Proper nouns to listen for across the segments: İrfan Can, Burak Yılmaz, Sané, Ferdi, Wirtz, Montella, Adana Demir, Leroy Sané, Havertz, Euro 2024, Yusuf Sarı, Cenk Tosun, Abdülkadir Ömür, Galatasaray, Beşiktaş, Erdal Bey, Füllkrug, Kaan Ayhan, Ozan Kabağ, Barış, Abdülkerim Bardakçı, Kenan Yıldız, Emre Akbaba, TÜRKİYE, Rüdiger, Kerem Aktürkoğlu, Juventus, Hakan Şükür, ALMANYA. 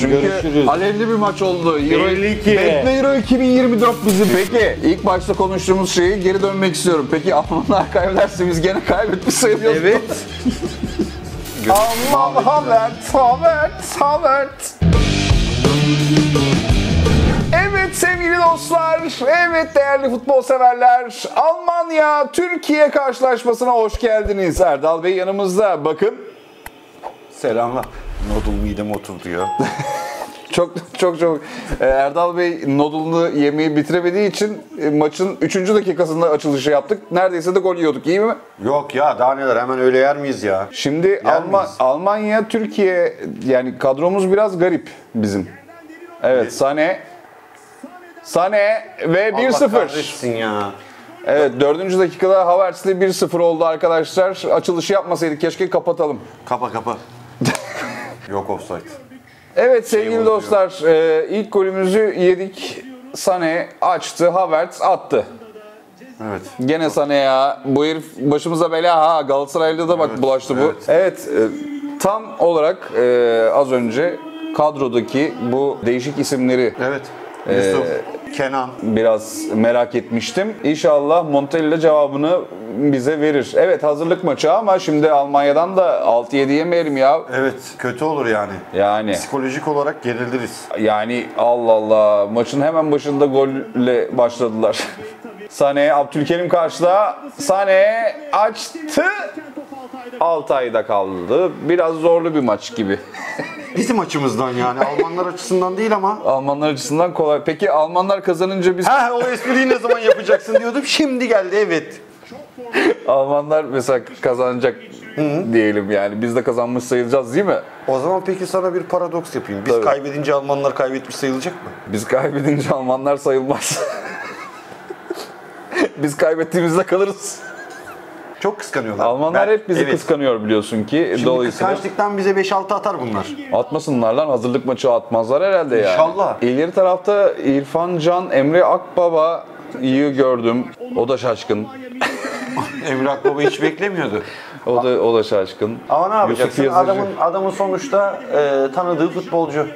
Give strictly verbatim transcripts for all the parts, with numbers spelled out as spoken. Çünkü görüşürüz. Alevli bir maç oldu. Euro, Euro iki bin yirmi dört bizi. Peki ilk başta konuştuğumuz şeyi geri dönmek istiyorum. Peki Almanlar kaybederse biz gene kaybetmiş sayılıyoruz. Evet. Aman Havertz, Havertz, Havertz. Evet sevgili dostlar, evet değerli futbol severler, Almanya-Türkiye karşılaşmasına hoş geldiniz. Erdal Bey yanımızda, bakın. Selamlar. Nodul midem oturdu ya. Çok çok çok. Erdal Bey nodulunu yemeği bitiremediği için maçın üçüncü dakikasında açılışı yaptık. Neredeyse de gol yiyorduk, iyi mi? Yok ya, daha neler, hemen öyle yer miyiz ya? Şimdi Alman Almanya, Türkiye, yani kadromuz biraz garip bizim. Evet, Sané. Sané ve bir sıfır. Allah kahretsin ya. Evet, dördüncü dakikada Havertz'le bir sıfır oldu arkadaşlar. Açılışı yapmasaydık keşke, kapatalım. Kapa kapa. Yok offside. Evet sevgili şey dostlar, e, ilk golümüzü yedik. Sané açtı, Havertz attı. Evet. Gene Sané ya. Bu herif başımıza bela ha. Galatasaray'da da bak, evet, bulaştı bu. Evet, evet e, tam olarak e, az önce kadrodaki bu değişik isimleri... Evet. Yusuf, e, Kenan. Biraz merak etmiştim. İnşallah Montella cevabını bize verir. Evet, hazırlık maçı ama şimdi Almanya'dan da altı yedi yemeyelim ya. Evet, kötü olur yani. Yani. Psikolojik olarak geriliriz. Yani Allah Allah, maçın hemen başında golle başladılar. Sané, Abdülkerim karşıda. Sané açtı. Altay'da kaldı. Biraz zorlu bir maç gibi. Bizim açımızdan yani. Almanlar açısından değil ama. Almanlar açısından kolay. Peki Almanlar kazanınca biz... Ha, o espriyi ne zaman yapacaksın diyordum. Şimdi geldi, evet. Almanlar mesela kazanacak, hı-hı, diyelim yani. Biz de kazanmış sayılacağız değil mi? O zaman peki sana bir paradoks yapayım. Biz, tabii, kaybedince Almanlar kaybetmiş sayılacak mı? Biz kaybedince Almanlar sayılmaz. Biz kaybettiğimizde kalırız. Çok kıskanıyorlar. Almanlar ben, hep bizi, evet, kıskanıyor biliyorsun ki. Şimdi dolayısıyla kıskançlıktan bize beş altı atar bunlar. Atmasınlar lan, hazırlık maçı atmazlar herhalde yani. İnşallah. İleri tarafta İrfan Can, Emre Akbaba'yı gördüm. O da şaşkın. Emre Akbaba hiç beklemiyordu. O da o da şaşkın. Ama ne yapacaksın? Adamın, adamın sonuçta e, tanıdığı futbolcu.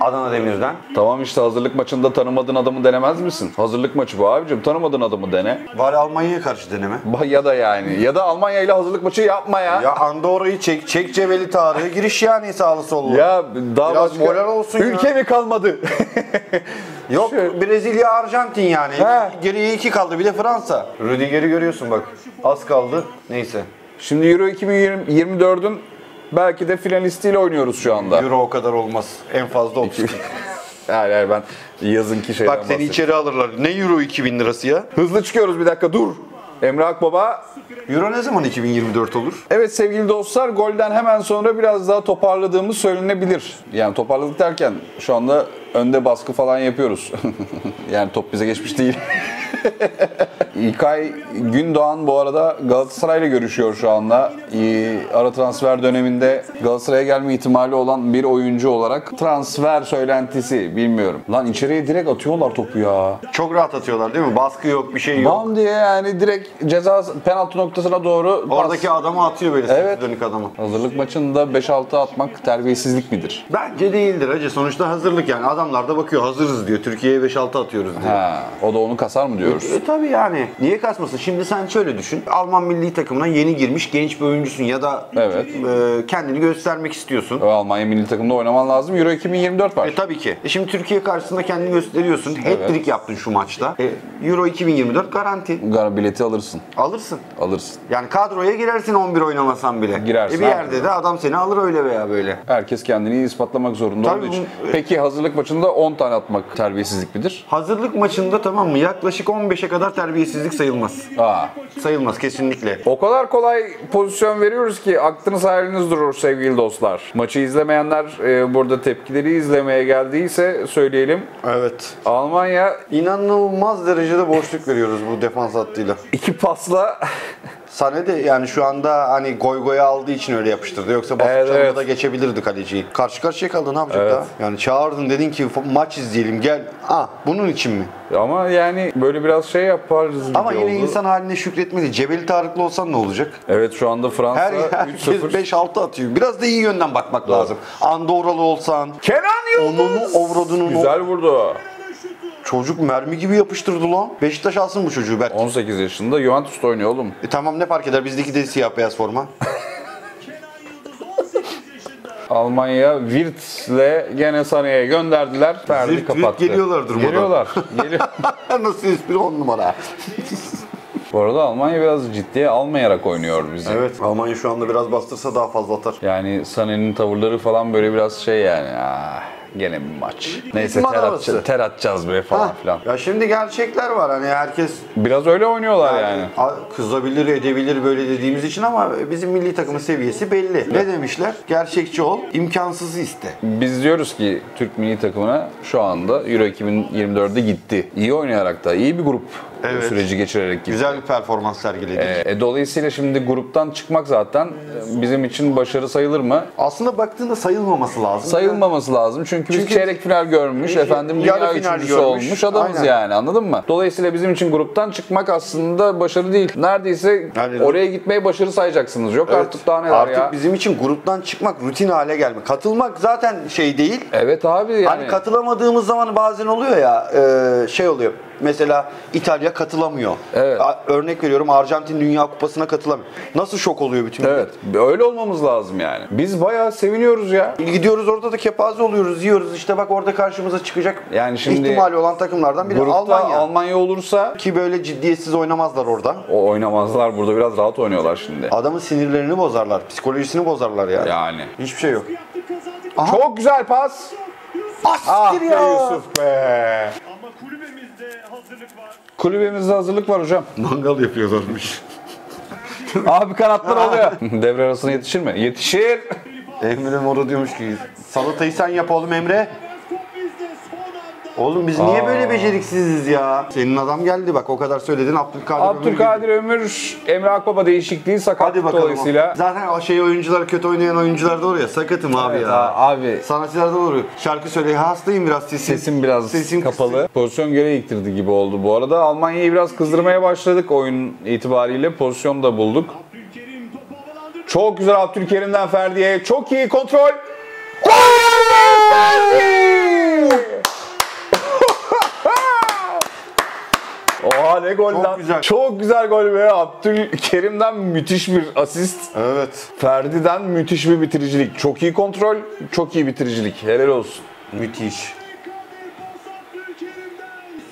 Adana Demir'den. Tamam işte, hazırlık maçında tanımadığın adamı denemez misin? Hazırlık maçı bu abicim. Tanımadığın adamı dene. Bari Almanya'ya karşı deneme. Ya da yani. Ya da Almanya ile hazırlık maçı yapma ya. Ya Andorra'yı çek. Çek Ceveli tarihe giriş yani, sağlı sollu. Ya daha biraz başka... moral olsun ülke ya. Ülke mi kalmadı? Yok şu... Brezilya, Arjantin yani. He. Geriye iki kaldı. Bir de Fransa. Rüdiger'i görüyorsun bak. Az kaldı. Neyse. Şimdi Euro iki bin yirmi dördün belki de finalistiyle oynuyoruz şu anda. Euro o kadar olmaz. En fazla otuz. Hayır hayır, ben yazınki şeyden bahsediyorum. Bak seni içeri alırlar. Ne Euro iki bin lirası ya? Hızlı çıkıyoruz, bir dakika dur. Emre Akbaba. Euro ne zaman iki bin yirmi dört olur? Evet sevgili dostlar, golden hemen sonra biraz daha toparladığımız söylenebilir. Yani toparladık derken şu anda önde baskı falan yapıyoruz. Yani top bize geçmiş değil. İlkay Gündoğan bu arada Galatasaray'la görüşüyor şu anda. Ara transfer döneminde Galatasaray'a gelme ihtimali olan bir oyuncu olarak transfer söylentisi, bilmiyorum. Lan içeriye direkt atıyorlar topu ya. Çok rahat atıyorlar değil mi? Baskı yok, bir şey yok. Bam diye yani direkt ceza penaltı noktasına doğru. Oradaki bas. Adamı atıyor böyle, evet, dönük adamı. Hazırlık maçında beş altı atmak terbiyesizlik midir? Bence değildir hacı. Sonuçta hazırlık yani. Adamlar da bakıyor, hazırız diyor. Türkiye'ye beş altı atıyoruz diyor. Ha, o da onu kasar mı diyoruz? E, e, tabii yani. Niye kasmasın? Şimdi sen şöyle düşün. Alman milli takımına yeni girmiş genç bir oyuncusun ya da, evet, e, kendini göstermek istiyorsun. O Almanya milli takımında oynaman lazım. Euro iki bin yirmi dört var. E, tabii ki. E, şimdi Türkiye karşısında kendini gösteriyorsun. Evet. Hat-trick yaptın şu maçta. E, Euro iki bin yirmi dört garanti. Gar bileti alırsın. Alırsın. Alırsın. Yani kadroya girersin, on bir oynamasan bile. Girersin. E, bir yerde de adam seni alır öyle veya böyle. Herkes kendini ispatlamak zorunda tabii olduğu için. Bu... Peki hazırlık maçında on tane atmak terbiyesizlik midir? Hazırlık maçında, tamam mı? Yaklaşık on beşe kadar terbiyesizlik sayılmaz. Aa. Sayılmaz kesinlikle. O kadar kolay pozisyon veriyoruz ki aklınız hayaliniz durur sevgili dostlar. Maçı izlemeyenler e, burada tepkileri izlemeye geldiyse söyleyelim. Evet. Almanya inanılmaz derecede boşluk veriyoruz bu defans hattıyla. İki pasla Sané de yani şu anda hani goy goya aldığı için öyle yapıştırdı. Yoksa basıp evet, evet. da geçebilirdi kaleciyi. Karşı karşıya kaldı, ne yapacak evet. daha? Yani çağırdın, dedin ki maç izleyelim gel. Ah, bunun için mi? Ama yani böyle biraz şey yaparız gibi. Ama yine oldu. İnsan haline şükretmeli. Cebeli Tarıklı olsan ne olacak? Evet, şu anda Fransa her, herkes beş altı atıyor. Biraz da iyi yönden bakmak doğru. lazım. Andorralı olsan. Kenan Yıldız! Onun, güzel vurdu. Çocuk mermi gibi yapıştırdı lan. Beşiktaş alsın bu çocuğu belki. on sekiz yaşında Juventus'ta oynuyor oğlum. E tamam, ne fark eder, bizdeki de siyah beyaz forma. Almanya Wirtz'le gene Sané'ye gönderdiler. Ferdi Wirt, kapattı. Wirt geliyorlardır burada. Geliyorlar. Geliyor. Nasıl espri, on numara. Bu arada Almanya biraz ciddiye almayarak oynuyor bizi. Evet, Almanya şu anda biraz bastırsa daha fazla atar. Yani Sané'nin tavırları falan böyle biraz şey yani. Ah. Gene bir maç. Neyse ter, atca, ter atacağız be falan ha. filan. Ya şimdi gerçekler var hani, herkes... Biraz öyle oynuyorlar yani. yani. Kızabilir, edebilir böyle dediğimiz için, ama bizim milli takımın seviyesi belli. Evet. Ne demişler? Gerçekçi ol, imkansızı iste. Biz diyoruz ki Türk milli takımına şu anda Euro iki bin yirmi dört'e gitti. İyi oynayarak da, iyi bir grup evet. süreci geçirerek gitti. Güzel bir performans sergiledik. E, e, dolayısıyla şimdi gruptan çıkmak zaten bizim için başarı sayılır mı? Aslında baktığında sayılmaması lazım. Sayılmaması yani. lazım çünkü Çünkü biz çeyrek final görmüş, efendim dünya üçüncüsü olmuş adamız Aynen. yani, anladın mı? Dolayısıyla bizim için gruptan çıkmak aslında başarı değil. Neredeyse yani, oraya gitmeyi başarı sayacaksınız. Yok evet. artık daha neler artık ya. Artık bizim için gruptan çıkmak rutin hale gelmek. Katılmak zaten şey değil. Evet abi yani. Hani katılamadığımız zaman bazen oluyor ya şey oluyor. Mesela İtalya katılamıyor. Evet. Örnek veriyorum, Arjantin Dünya Kupası'na katılamıyor. Nasıl şok oluyor bütün millet? Evet. Öyle olmamız lazım yani. Biz bayağı seviniyoruz ya. Gidiyoruz orada da kepaze oluyoruz, yiyoruz. İşte bak orada karşımıza çıkacak yani şimdi ihtimali olan takımlardan biri Almanya. Almanya olursa ki böyle ciddiyetsiz oynamazlar orada. O oynamazlar. Burada biraz rahat oynuyorlar şimdi. Adamın sinirlerini bozarlar, psikolojisini bozarlar yani. Yani. Hiçbir şey yok. Aha. Çok güzel pas. Askir ya. Ah be Yusuf be. Kulübemizde hazırlık var hocam. Mangal yapıyorlarmış. Abi kanatlar oluyor. Devre arasına yetişir mi? Yetişir. Emre Moro diyormuş ki salatayı sen yap oğlum Emre. Oğlum biz Aa. niye böyle beceriksiziz ya? Senin adam geldi bak, o kadar söyledin. Abdülkadir, Abdülkadir Ömür, Ömür Emre Akbaba değişikliği, sakatlık dolayısıyla. Zaten o şey oyuncular, kötü oynayan oyuncular da oraya sakatım evet, abi ya. Abi. Sanatçılardan oluyor. Şarkı söyleyeyim, hastayım biraz sesim. Sesim biraz sesim kapalı. Kısım. Pozisyon göre yıktırdı gibi oldu bu arada. Almanya'yı biraz kızdırmaya başladık oyun itibariyle. Pozisyon da bulduk. Çok güzel Abdülkerim'den Ferdi'ye. Çok iyi kontrol. Gol! Ferdi! Oha ne gol lan. Güzel. Çok güzel gol be. Abdülkerim'den müthiş bir asist. Evet. Ferdi'den müthiş bir bitiricilik. Çok iyi kontrol, çok iyi bitiricilik. Helal olsun. Müthiş.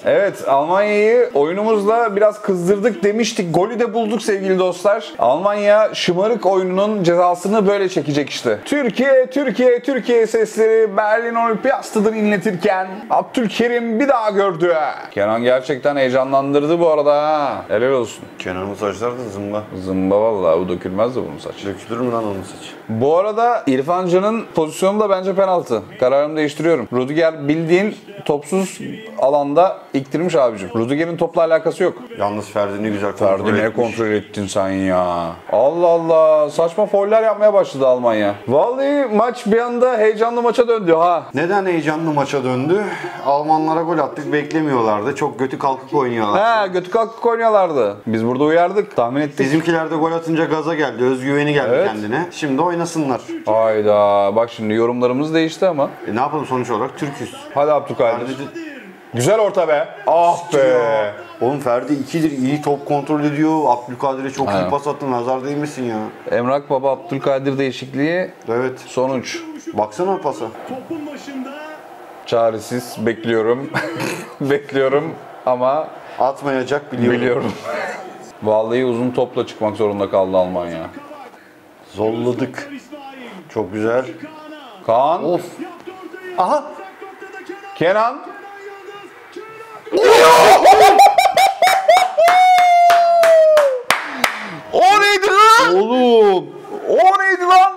Evet, Almanya'yı oyunumuzla biraz kızdırdık demiştik. Golü de bulduk sevgili dostlar. Almanya şımarık oyununun cezasını böyle çekecek işte. Türkiye, Türkiye, Türkiye sesleri Berlin Olimpiyatı'dan inletirken Abdülkerim bir daha gördü. Kenan gerçekten heyecanlandırdı bu arada. Helal olsun. Kenan'ın saçları da zımba. Zımba vallahi, bu dökülmez de bunun saçı. Dökülür mü lan onun saçı? Bu arada İrfan Can'ın pozisyonu da bence penaltı. Kararımı değiştiriyorum. Rüdiger bildiğin topsuz alanda İktirmiş abicim. Rüdiger'in topla alakası yok. Yalnız Ferdi'ni güzel kontrol etmiş. Ferdi'ni kontrol ettin sen ya. Allah Allah. Saçma fauller yapmaya başladı Almanya. Vallahi maç bir anda heyecanlı maça döndü ha. Neden heyecanlı maça döndü? Almanlara gol attık, beklemiyorlardı. Çok götü kalkık oynuyorlardı. He, götü kalkık oynuyorlardı. Biz burada uyardık. Tahmin ettik. Bizimkiler de gol atınca gaza geldi. Özgüveni geldi evet. kendine. Şimdi oynasınlar. Hayda. Bak şimdi yorumlarımız değişti ama. E ne yapalım, sonuç olarak Türk'üz. Hadi Abdülkadir. Güzel orta be. Ah be. Oğlum Ferdi ikidir. İyi top kontrol ediyor. Abdülkadir'e çok Aynen. iyi pas attın. Nazar değil misin ya? Emre Akbaba Abdülkadir değişikliği. Evet. Sonuç. Baksana pasa. Topun başında. Çaresiz. Bekliyorum. Bekliyorum ama atmayacak biliyorum. Biliyorum. Vallahi uzun topla çıkmak zorunda kaldı Almanya. Zorladık. Çok güzel. Kaan. Of. Aha. Kenan. O neydi lan? Oğlum. O neydi lan?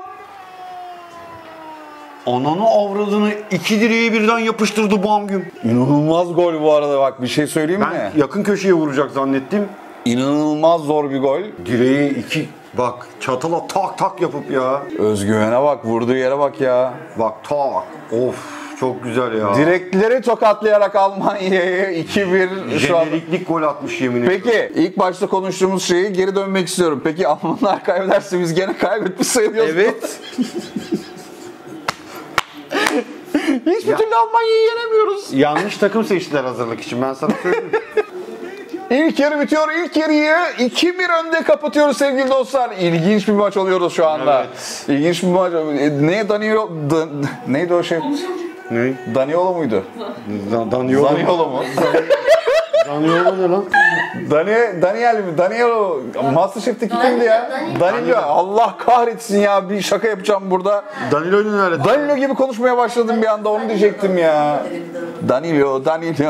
Ananı avradını, iki direği birden yapıştırdı bam güm. İnanılmaz gol bu arada, bak bir şey söyleyeyim mi? Ben yakın köşeye vuracak zannettim. İnanılmaz zor bir gol. Direği iki bak çatala tak tak yapıp ya. Özgüvene bak, vurduğu yere bak ya. Bak tak. Of. Çok güzel ya. Direkleri tokatlayarak Almanya'yı iki bir şu an... Jeneriklik gol atmış yemin ediyorum. Peki ilk başta konuştuğumuz şeyi geri dönmek istiyorum. Peki Almanlar kaybederse biz gene kaybetmiş sayılıyoruz. Evet. Hiçbir ya... türlü Almanya'yı yenemiyoruz. Yanlış takım seçtiler hazırlık için, ben sana söyleyeyim. İlk yarı bitiyor. İlk yarıyı iki bir önde kapatıyoruz sevgili dostlar. İlginç bir maç oluyoruz şu anda. Evet. İlginç bir maç. Ne Danilo... Dan... Neydi o şey? Ne? Daniolo muydu? Da Daniolo, Daniolo mu? Daniolo ne lan? Dani Daniel mi? Daniolo MasterChef'teki kimdi ya? Danilo. Danilo. Allah kahretsin ya, bir şaka yapacağım burada. Danilo'yu nerede? Danilo gibi konuşmaya başladım bir anda, onu diyecektim ya. Danilo, Danilo,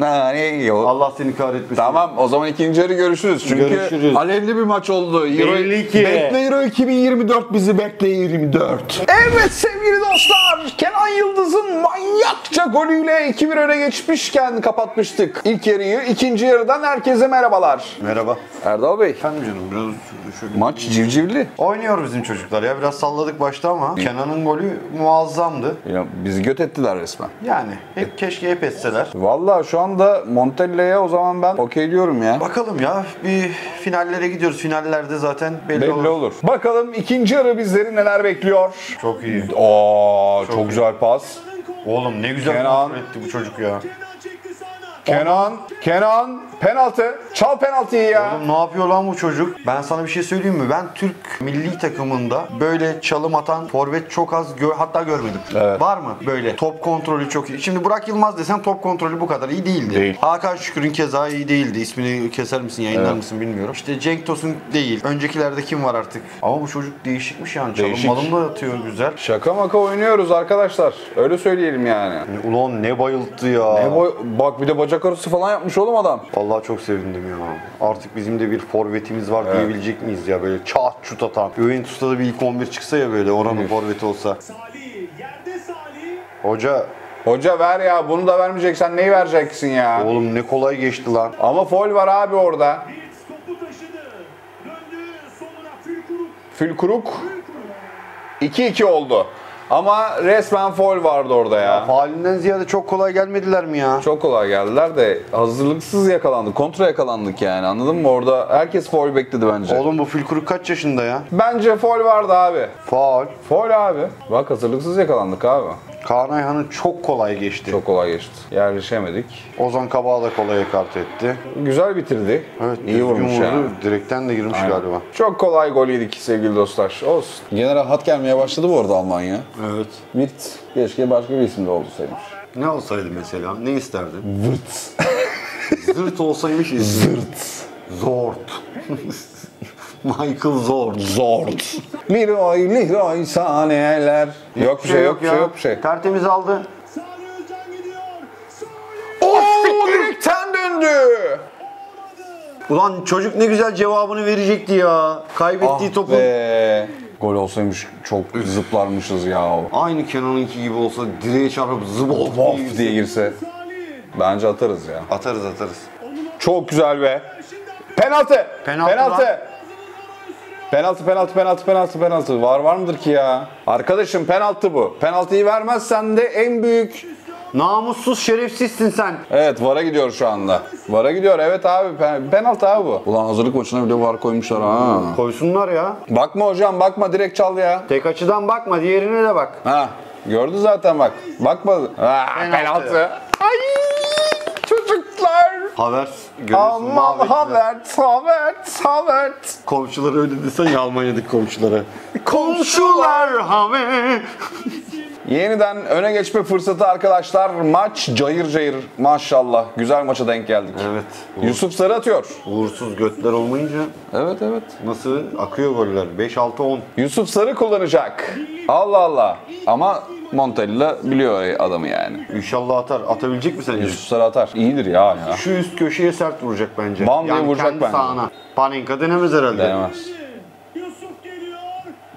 Danilo. Allah seni kahretmesin. Tamam, o zaman ikinci yarı görüşürüz. Çünkü görüşürüz. Alevli bir maç oldu. Euro, bekle Euro iki bin yirmi dört bizi, bekle yirmi dört. Evet sevgili dostlar, Kenan Yıldız'ın manyakça golüyle iki bir öne geçmişken kapatmıştık İlk yarıyı. İkinci yarıdan herkese merhabalar. Merhaba. Erdal Bey. Efendim canım, biraz şöyle. Maç civcivli. Oynuyor bizim çocuklar ya, biraz salladık başta ama Kenan'ın golü muazzamdı. Ya bizi göt ettiler resmen. Yani hep keşke hep etseler. Valla şu anda Montella'ya o zaman ben okey diyorum ya. Bakalım ya, bir finallere gidiyoruz. Finallerde zaten belli, belli olur. olur. Bakalım ikinci yarı bizleri neler bekliyor. Çok iyi. Oo, çok, çok güzel iyi. Pas. Oğlum ne güzel Kenan etti bu çocuk ya. Kenan, Kenan, penaltı. Çal penaltıyı ya. Oğlum ne yapıyor lan bu çocuk? Ben sana bir şey söyleyeyim mi? Ben Türk milli takımında böyle çalım atan forvet çok az, gö hatta görmedim. Evet. Var mı? Böyle top kontrolü çok iyi. Şimdi Burak Yılmaz desem top kontrolü bu kadar iyi değildi. Değil. Hakan Şükür'ün keza iyi değildi. İsmini keser misin, yayınlar evet. mısın bilmiyorum. İşte Cenk Tosun değil. Öncekilerde kim var artık? Ama bu çocuk değişikmiş yani. Değişik. Çalım malım da atıyor güzel. Şaka maka oynuyoruz arkadaşlar. Öyle söyleyelim yani. Ulan ne bayılttı ya. Ne boy Bak bir de bacak arası falan yapmış oğlum adam. Vallahi çok sevindim ya. Artık bizim de bir forvetimiz var evet. diyebilecek miyiz ya, böyle çat çut atan. Juventus'ta da bir ilk on bir çıksa ya, böyle oranın forveti olsa. Hoca. Hoca ver ya, bunu da vermeyeceksen neyi vereceksin ya? Oğlum ne kolay geçti lan. Ama faul var abi orada. Füllkrug. iki iki oldu. Ama resmen faul vardı orada ya. Ya faalinden ziyade çok kolay gelmediler mi ya? Çok kolay geldiler de hazırlıksız yakalandık. Kontra yakalandık yani, anladın mı? Orada herkes faul bekledi bence. Oğlum bu Füllkrug kaç yaşında ya? Bence faul vardı abi. Faul. Faul abi. Bak hazırlıksız yakalandık abi. Kaan Ayhan'ın çok kolay geçti. Çok kolay geçti. Yerleşemedik. Ozan Kabağ da kolay ekart etti. Güzel bitirdi. Evet. İyi vurmuş ya. Yani. Direkten de girmiş aynen. galiba. Çok kolay gol yedik sevgili dostlar. Olsun. Gene rahat gelmeye başladı bu arada Almanya. Evet. Wirtz. Keşke başka bir isim de olsaymış. Ne olsaydı mesela? Ne isterdin? Wirtz. Zırt olsaymış isim. Zırt. Zort. Michael Zort. Zort. Leroy, Leroy saniyeler. Yok bir şey, yok bir şey, yok bir şey. Tertemiz aldı. O direkten döndü. Ulan çocuk ne güzel cevabını verecekti ya. Kaybettiği ah topu. Be. Gol olsaymış çok zıplarmışız ya. Aynı Kenan'ınki gibi olsa, direğe çarpıp zıp diye, diye girse. Bence atarız ya. Atarız atarız. Çok güzel be. Penaltı. Penaltı. Penaltı. Penaltı, penaltı, penaltı, penaltı, penaltı. Var var mıdır ki ya? Arkadaşım penaltı bu. Penaltıyı vermezsen de en büyük... Namussuz, şerefsizsin sen. Evet, VAR'a gidiyor şu anda. VAR'a gidiyor, evet abi. Penaltı abi bu. Ulan hazırlık maçına bile VAR koymuşlar ha. Koysunlar ya. Bakma hocam, bakma. Direkt çal ya. Tek açıdan bakma, diğerine de bak. Ha, gördü zaten bak. Bakma. Ha, penaltı. penaltı. Ay çocuklar. Havertz. Aman Havertz, Havertz, Havertz. Komşulara öyle desen ya, Almanya'daki komşulara. Komşular Havertz. Yeniden öne geçme fırsatı arkadaşlar. Maç cayır cayır maşallah. Güzel maça denk geldik. Evet. Uğur. Yusuf Sarı atıyor. Uğursuz götler olmayınca. Evet evet. Nasıl akıyor goller? beş altı on. Yusuf Sarı kullanacak. Allah Allah. Ama Montella biliyor adamı yani. İnşallah atar. Atabilecek mi sence? Yusuf Sarı atar. İyidir ya, ya. Şu üst köşeye sert vuracak bence. Bam yani vuracak kendi bence. Sağına. Panenka denemez herhalde. Denemez. Yusuf geliyor.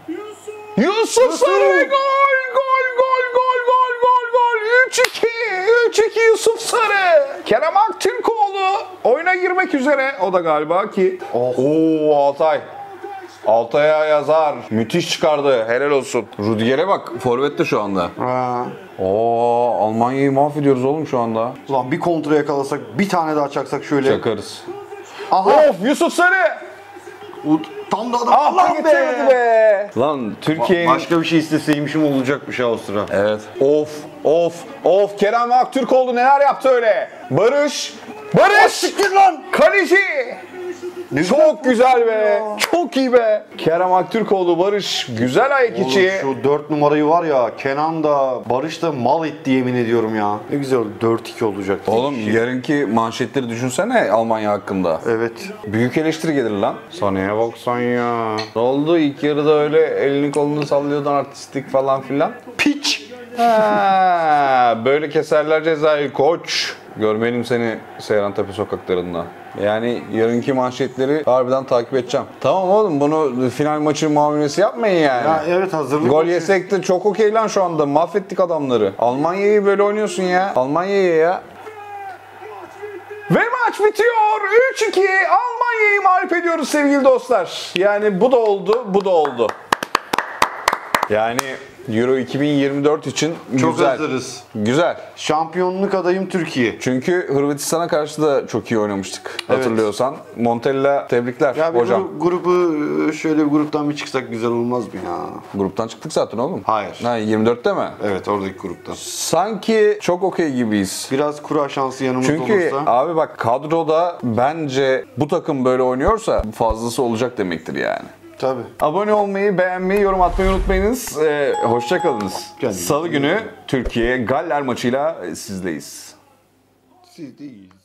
Yusuf. Yusuf, Yusuf. Sarı gol. üç iki Yusuf Sarı. Kerem Aktürkoğlu Oyuna girmek üzere. O da galiba ki. Ooo Altay. Altay'a yazar. Müthiş çıkardı. Helal olsun. Rüdiger'e bak. Forvet'te şu anda. Ha. Oo, Almanya'yı mahvediyoruz oğlum şu anda. Ulan bir kontra yakalasak, bir tane daha çaksak şöyle. Çakarız. Aha. Of Yusuf Sarı. Tam da adam. Allah getirmedi be. Lan Türkiye'nin... Başka bir şey isteseymişim olacakmış Avusturya. Evet. Of of of. Kerem Aktürkoğlu neler yaptı öyle. Barış. Barış. Siktir lan. Kaleci. Ne çok güzel, güzel be. Ya. Çok iyi be. Kerem Aktürkoğlu, Barış. Güzel ayak içi. Şu dört numarayı var ya, Kenan da Barış da mal etti yemin ediyorum ya. Ne güzel oldu. dört iki olacak. Oğlum şey. Yarınki manşetleri düşünsene Almanya hakkında. Evet. Büyük eleştiri gelir lan. Sané'ye baksan ya. Ne oldu? İlk yarıda öyle elini kolunu sallıyordun artistik falan filan. Piç. Ha, böyle keserler cezayı koç. Görmeyelim seni Seyrantepe sokaklarında. Yani yarınki manşetleri harbiden takip edeceğim. Tamam oğlum, bunu final maçı muamelesi yapmayın yani. Ya evet, hazırlık. Gol yesek de çok okey lan şu anda. Mahvettik adamları. Almanya'yı böyle oynuyorsun ya. Almanya'ya ya. Ve maç bitiyor. üç iki Almanya'yı mağlup ediyoruz sevgili dostlar. Yani bu da oldu, bu da oldu. Yani... Euro iki bin yirmi dört için çok güzel. Hazırız. Güzel. Şampiyonluk adayım Türkiye. Çünkü Hırvatistan'a karşı da çok iyi oynamıştık. Evet. Hatırlıyorsan. Montella tebrikler ya hocam. Gru grubu şöyle bir gruptan bir çıksak güzel olmaz mı ya? Gruptan çıktık zaten oğlum. Hayır. Ha, yirmi dörtte mi? Evet, oradaki gruptan. Sanki çok okey gibiyiz. Biraz kura şansı yanımız olursa. Çünkü abi bak, kadroda bence bu takım böyle oynuyorsa fazlası olacak demektir yani. Tabii. Abone olmayı, beğenmeyi, yorum atmayı unutmayınız. Ee, hoşça kalınız. Salı günü Türkiye Galler maçıyla sizdeyiz. Sizdeyiz.